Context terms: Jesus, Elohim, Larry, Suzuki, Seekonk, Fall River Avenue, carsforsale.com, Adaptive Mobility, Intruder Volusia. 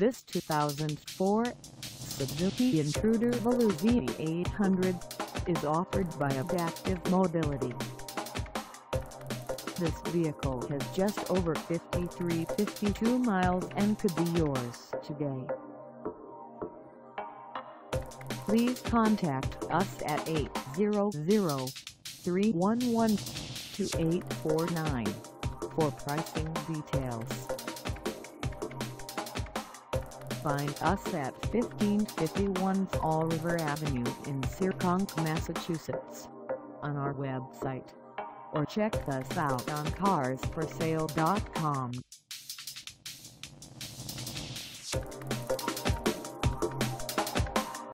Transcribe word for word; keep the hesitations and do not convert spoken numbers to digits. This two thousand four Suzuki Intruder Volusia eight hundred is offered by Adaptive Mobility. This vehicle has just over fifty-three fifty-two miles and could be yours today. Please contact us at eight zero zero, three one one, two eight four nine for pricing details. Find us at fifteen fifty-one Fall River Avenue in Seekonk, Massachusetts, on our website, or check us out on cars for sale dot com.